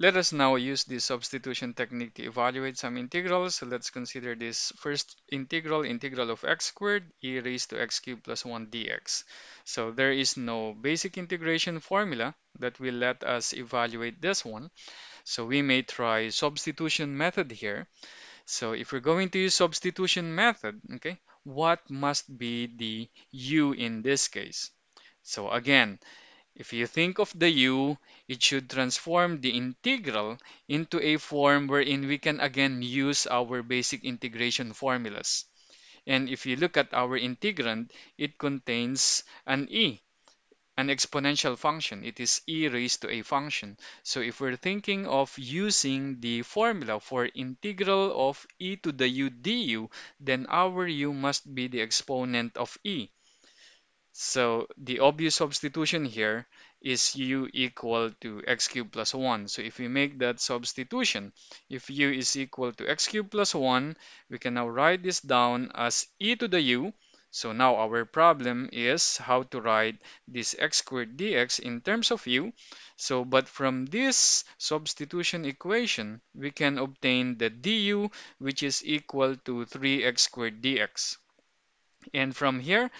Let us now use the substitution technique to evaluate some integrals. So let's consider this first integral, integral of x squared e raised to x cubed plus 1 dx. So there is no basic integration formula that will let us evaluate this one. So we may try substitution method here. So if we're going to use substitution method, okay, what must be the u in this case? So again, if you think of the u, it should transform the integral into a form wherein we can again use our basic integration formulas. And if you look at our integrand, it contains an e, an exponential function. It is e raised to a function. So if we're thinking of using the formula for integral of e to the u du, then our u must be the exponent of e. So the obvious substitution here is u equal to x cubed plus 1. So if we make that substitution, if u is equal to x cubed plus 1, we can now write this down as e to the u. So now our problem is how to write this x squared dx in terms of u. So but from this substitution equation, we can obtain the du, which is equal to 3x squared dx. And from here,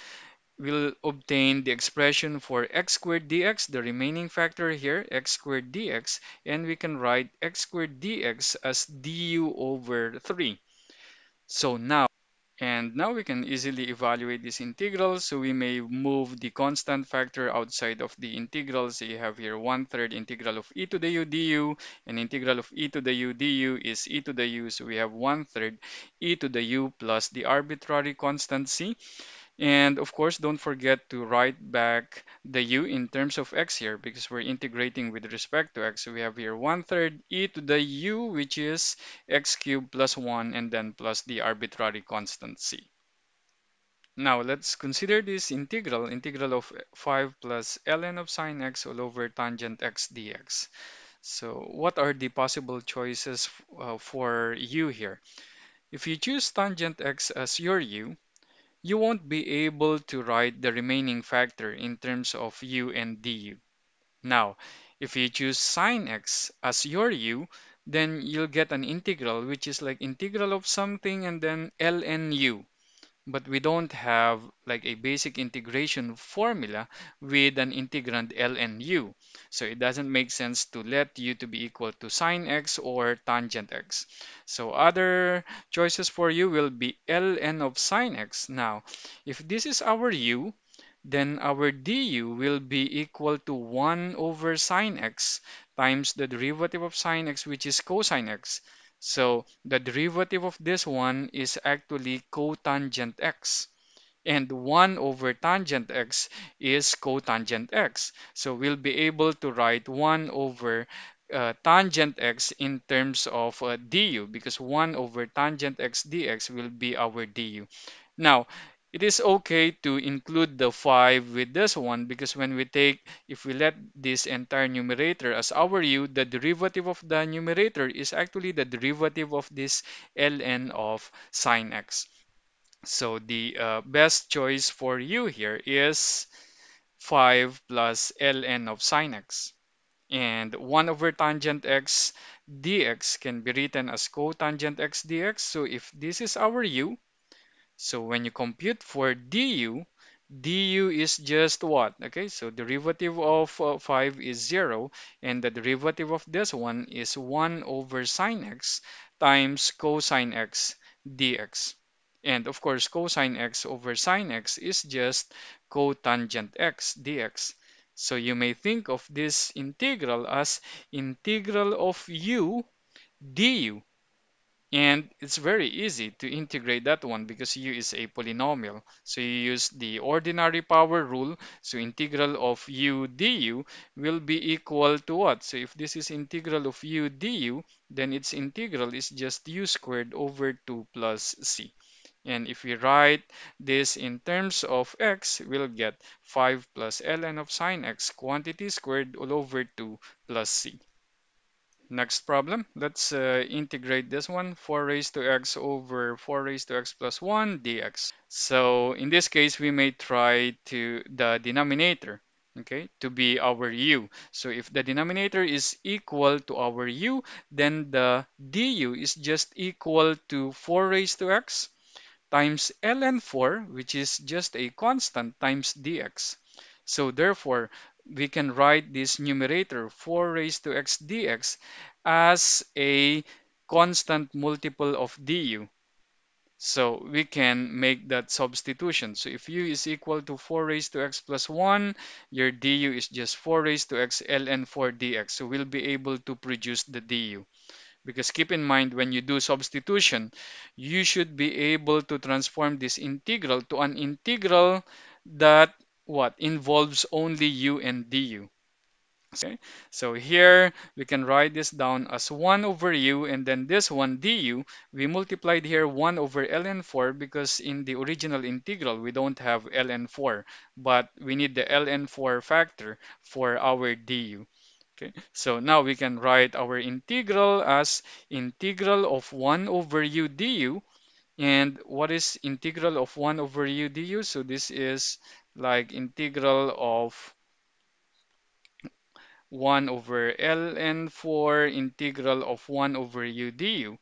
we'll obtain the expression for x squared dx, the remaining factor here, x squared dx, and we can write x squared dx as du over 3. So now we can easily evaluate this integral. So we may move the constant factor outside of the integral. So you have here 1/3 integral of e to the u du, and integral of e to the u du is e to the u. So we have 1/3 e to the u plus the arbitrary constant c. And of course, don't forget to write back the u in terms of x here, because we're integrating with respect to x. So we have here 1/3 e to the u, which is x cubed plus 1, and then plus the arbitrary constant c. Now let's consider this integral, integral of 5 plus ln of sine x all over tangent x dx. So what are the possible choices for u here? If you choose tangent x as your u, you won't be able to write the remaining factor in terms of u and du. Now, if you choose sine x as your u, then you'll get an integral which is like integral of something and then ln u. But we don't have like a basic integration formula with an integrand ln u. So it doesn't make sense to let u to be equal to sine x or tangent x. So other choices for u will be ln of sine x. Now, if this is our u, then our du will be equal to 1 over sine x times the derivative of sine x, which is cosine x. So the derivative of this one is actually cotangent x. And 1 over tangent x is cotangent x. So we'll be able to write 1 over tangent x in terms of du, because 1 over tangent x dx will be our du. Now, it is okay to include the 5 with this one, because when we take, if we let this entire numerator as our u, the derivative of the numerator is actually the derivative of this ln of sine x. So the best choice for u here is 5 plus ln of sine x. And 1 over tangent x dx can be written as cotangent x dx. So if this is our u, so when you compute for du, du is just what? Okay, so derivative of 5 is 0, and the derivative of this one is 1 over sine x times cosine x dx. And of course, cosine x over sine x is just cotangent x dx. So you may think of this integral as integral of u du. And it's very easy to integrate that one because u is a polynomial. So you use the ordinary power rule. So integral of u du will be equal to what? So if this is integral of u du, then its integral is just u squared over 2 plus c. And if we write this in terms of x, we'll get 5 plus ln of sine x quantity squared all over 2 plus c. Next problem, let's integrate this one, 4 raised to x over 4 raised to x plus 1 dx. So in this case, we may try to the denominator, okay, to be our u. So if the denominator is equal to our u, then the du is just equal to 4 raised to x times ln 4, which is just a constant, times dx. So therefore, we can write this numerator 4 raised to x dx as a constant multiple of du. So we can make that substitution. So if u is equal to 4 raised to x plus 1, your du is just 4 raised to x ln 4 dx. So we'll be able to produce the du. Because keep in mind, when you do substitution, you should be able to transform this integral to an integral that what involves only u and du. Okay, so here we can write this down as 1 over u, and then this one du, we multiplied here 1 over ln 4 because in the original integral we don't have ln 4, but we need the ln 4 factor for our du. Okay, so now we can write our integral as integral of 1 over u du. And what is integral of 1 over u du? So this is like integral of 1 over ln 4 integral of 1 over u du.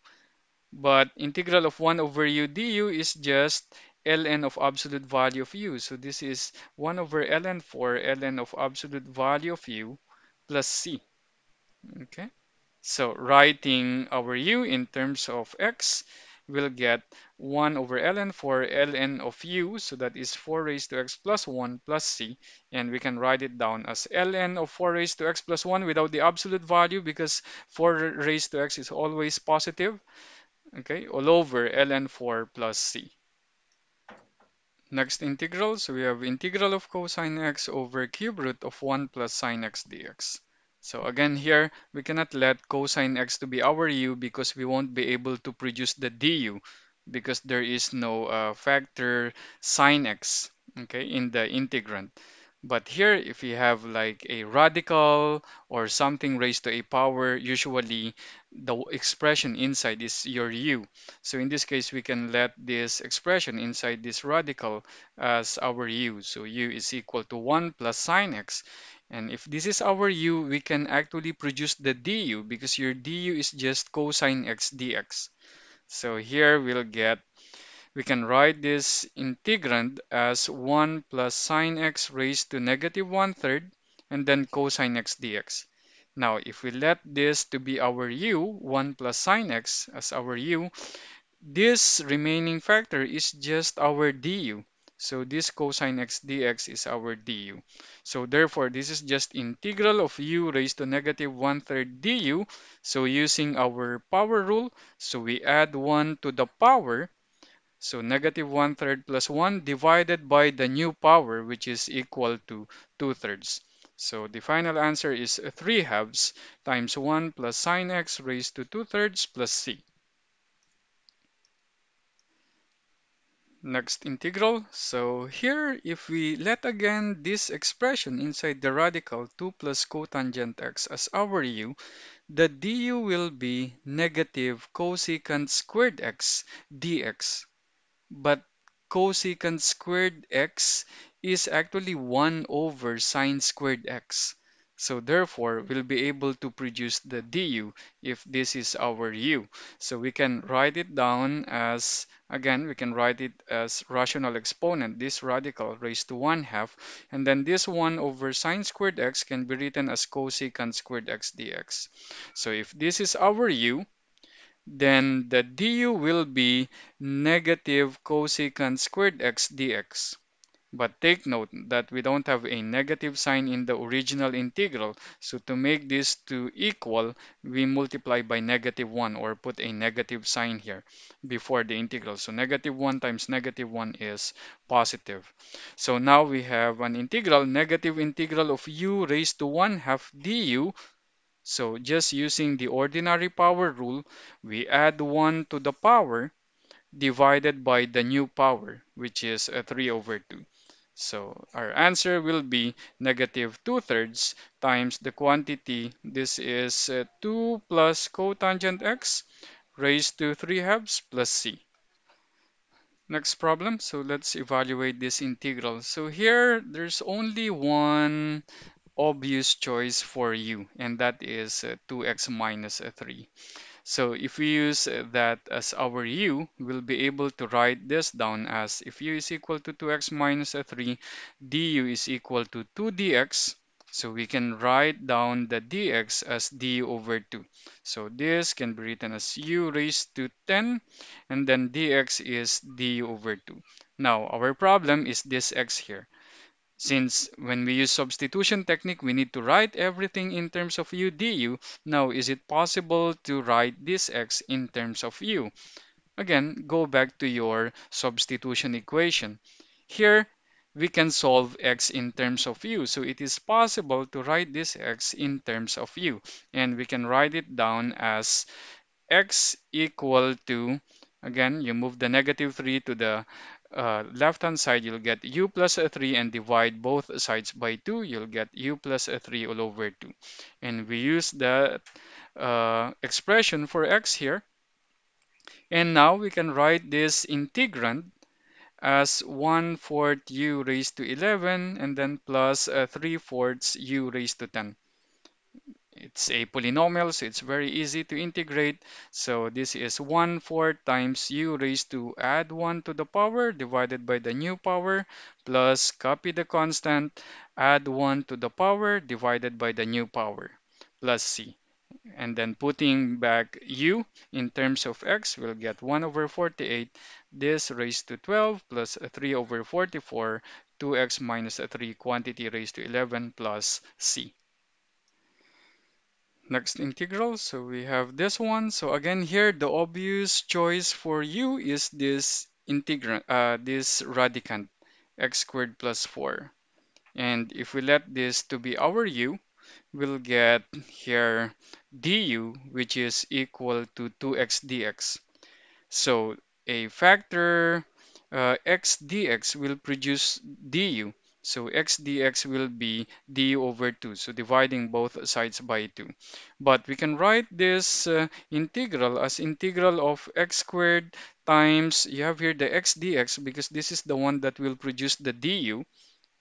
But integral of 1 over u du is just ln of absolute value of u. So this is 1 over ln 4 ln of absolute value of u plus c. Okay, so writing our u in terms of x, we'll get 1 over ln 4 ln of u, so that is 4 raised to x plus 1 plus c, and we can write it down as ln of 4 raised to x plus 1 without the absolute value because 4 raised to x is always positive, okay, all over ln 4 plus c. Next integral, so we have integral of cosine x over cube root of 1 plus sine x dx. So again here, we cannot let cosine x to be our u because we won't be able to produce the du because there is no factor sine x, okay, in the integrand. But here, if you have like a radical or something raised to a power, usually the expression inside is your u. So in this case, we can let this expression inside this radical as our u. So u is equal to 1 plus sine x. And if this is our u, we can actually produce the du because your du is just cosine x dx. So here we'll get, we can write this integrand as 1 plus sine x raised to negative 1/3 and then cosine x dx. Now, if we let this to be our u, 1 plus sine x as our u, this remaining factor is just our du. So this cosine x dx is our du. So therefore, this is just integral of u raised to negative 1/3 du. So using our power rule, so we add 1 to the power. So negative 1/3 plus 1 divided by the new power, which is equal to 2/3. So the final answer is 3/2 times 1 plus sine x raised to 2/3 plus c. Next integral, so here if we let again this expression inside the radical 2 plus cotangent x as our u, the du will be negative cosecant squared x dx. But cosecant squared x is actually 1 over sine squared x. So therefore, we'll be able to produce the du if this is our u. So we can write it down as, again, we can write it as rational exponent, this radical raised to 1/2. And then this 1 over sine squared x can be written as cosecant squared x dx. So if this is our u, then the du will be negative cosecant squared x dx. But take note that we don't have a negative sign in the original integral. So to make this to equal, we multiply by negative 1 or put a negative sign here before the integral. So negative 1 times negative 1 is positive. So now we have an integral, negative integral of u raised to 1/2 du. So just using the ordinary power rule, we add 1 to the power divided by the new power, which is 3/2. So our answer will be negative 2/3 times the quantity. This is 2 plus cotangent x raised to 3/2 plus c. Next problem. So let's evaluate this integral. So here there's only one obvious choice for you, and that is 2x minus 3. So if we use that as our u, we'll be able to write this down as, if u is equal to 2x minus 3, du is equal to 2dx. So we can write down the dx as du over 2. So this can be written as u raised to 10, and then dx is du over 2. Now our problem is this x here. Since when we use substitution technique, we need to write everything in terms of u du. Now, is it possible to write this x in terms of u? Again, go back to your substitution equation. Here, we can solve x in terms of u. So it is possible to write this x in terms of u. And we can write it down as x equal to, again, you move the negative 3 to the left hand side, you'll get u plus 3, and divide both sides by 2, you'll get u plus 3 all over 2. And we use the expression for x here. And now we can write this integrand as 1/4 u raised to 11, and then plus 3/4 u raised to 10. It's a polynomial, so it's very easy to integrate. So this is 1/4 times u raised to add 1 to the power divided by the new power, plus copy the constant, add 1 to the power divided by the new power, plus c. And then putting back u in terms of x, we'll get 1/48, this raised to 12, plus 3/44, 2x minus 3 quantity raised to 11, plus c. Next integral, so we have this one. So again, here the obvious choice for you is this integrand, this radicand, x squared plus 4. And if we let this to be our u, we'll get here du, which is equal to 2x dx. So a factor x dx will produce du. So x dx will be du over 2, so dividing both sides by 2. But we can write this integral as integral of x squared times, you have here the x dx because this is the one that will produce the du,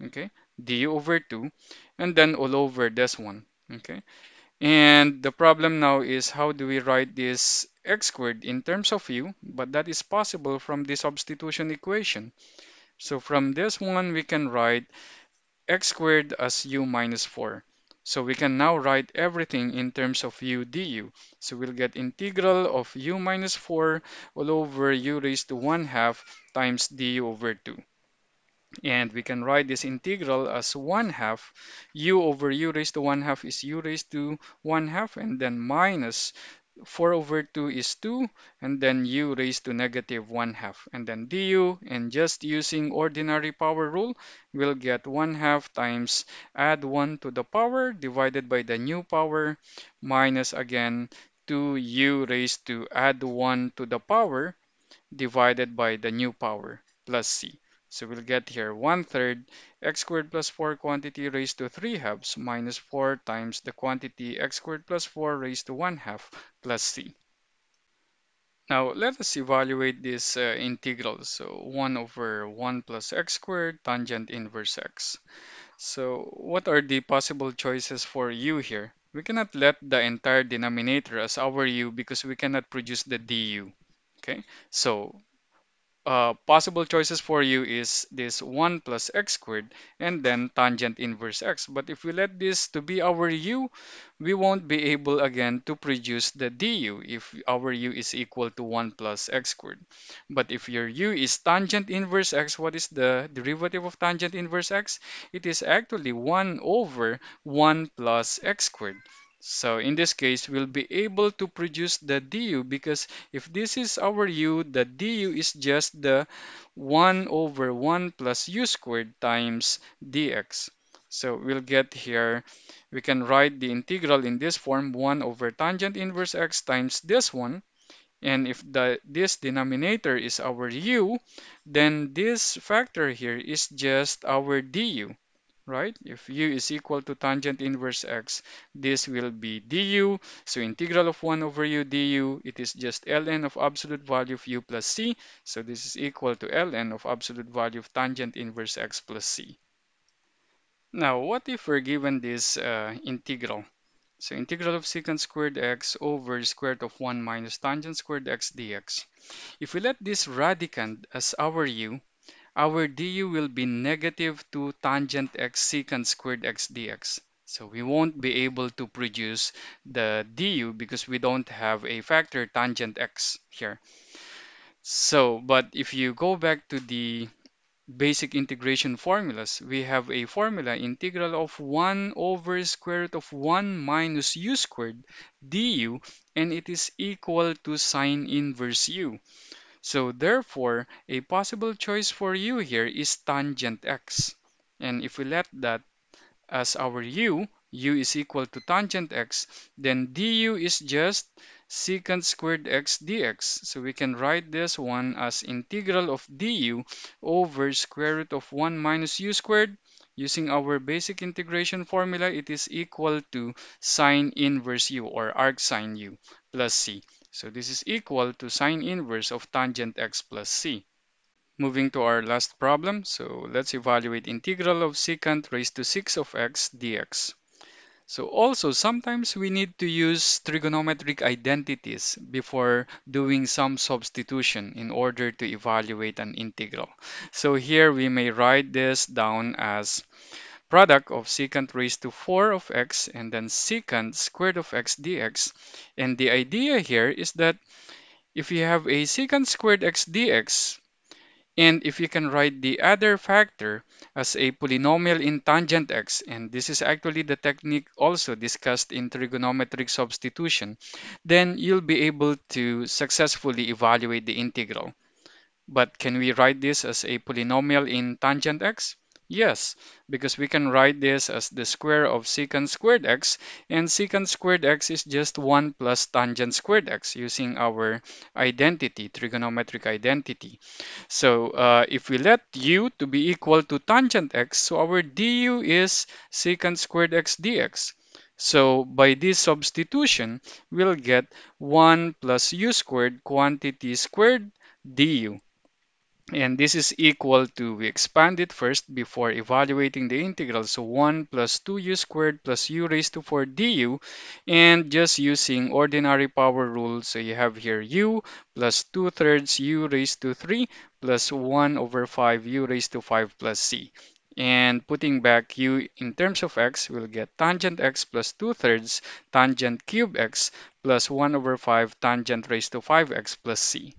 okay, du over 2, and then all over this one, okay. And the problem now is, how do we write this x squared in terms of u? But that is possible from the substitution equation. So from this one, we can write x squared as u minus 4. So we can now write everything in terms of u du. So we'll get integral of u minus 4 all over u raised to 1/2 times du over 2. And we can write this integral as 1/2. U over u raised to 1/2 is u raised to 1/2, and then minus 4 over 2 is 2, and then u raised to negative 1/2, and then du, and just using ordinary power rule, we'll get 1/2 times add 1 to the power divided by the new power, minus again 2u raised to add 1 to the power divided by the new power, plus c. So we'll get here 1/3 x squared plus 4 quantity raised to 3/2 minus 4 times the quantity x squared plus 4 raised to 1/2 plus c. Now let us evaluate this integral. So 1 over 1 plus x squared tangent inverse x. So what are the possible choices for u here? We cannot let the entire denominator as our u because we cannot produce the du. Okay, so possible choices for you is this 1 plus x squared and then tangent inverse x. But if we let this to be our u, we won't be able again to produce the du if our u is equal to 1 plus x squared. But if your u is tangent inverse x, what is the derivative of tangent inverse x? It is actually 1 over 1 plus x squared. So in this case, we'll be able to produce the du because if this is our u, the du is just the 1 over 1 plus u squared times dx. So we'll get here, we can write the integral in this form, 1 over tangent inverse x times this one, And if this denominator is our u, then this factor here is just our du, right? If u is equal to tangent inverse x, this will be du. So integral of 1 over u du, it is just ln of absolute value of u plus c. So this is equal to ln of absolute value of tangent inverse x plus c. Now, what if we're given this integral? So integral of secant squared x over square root of 1 minus tangent squared x dx. If we let this radicand as our du will be negative 2 tangent x secant squared x dx. So we won't be able to produce the du because we don't have a factor tangent x here. So, but if you go back to the basic integration formulas, we have a formula integral of 1 over square root of 1 minus u squared du, and it is equal to sine inverse u. So therefore, a possible choice for u here is tangent x. And if we let that as our u is equal to tangent x, then du is just secant squared x dx. So we can write this one as integral of du over square root of 1 minus u squared. Using our basic integration formula, it is equal to sine inverse u or arc sine u plus c. So this is equal to sine inverse of tangent x plus c. Moving to our last problem, so let's evaluate integral of secant raised to 6 of x dx. So also, sometimes we need to use trigonometric identities before doing some substitution in order to evaluate an integral. So here we may write this down as product of secant raised to 4 of x and then secant squared of x dx. And the idea here is that if you have a secant squared x dx, and if you can write the other factor as a polynomial in tangent x, and this is actually the technique also discussed in trigonometric substitution, then you'll be able to successfully evaluate the integral. But can we write this as a polynomial in tangent x? Yes, because we can write this as the square of secant squared x, and secant squared x is just 1 plus tangent squared x using our identity, trigonometric identity. So if we let u to be equal to tangent x, so our du is secant squared x dx. So by this substitution, we'll get 1 plus u squared quantity squared du. And this is equal to, we expand it first before evaluating the integral. So 1 plus 2u squared plus u raised to 4 du. And just using ordinary power rule, so you have here u plus 2/3 u raised to 3 plus 1 over 5 u raised to 5 plus c. And putting back u in terms of x, we'll get tangent x plus 2/3 tangent cube x plus 1 over 5 tangent raised to 5x plus c.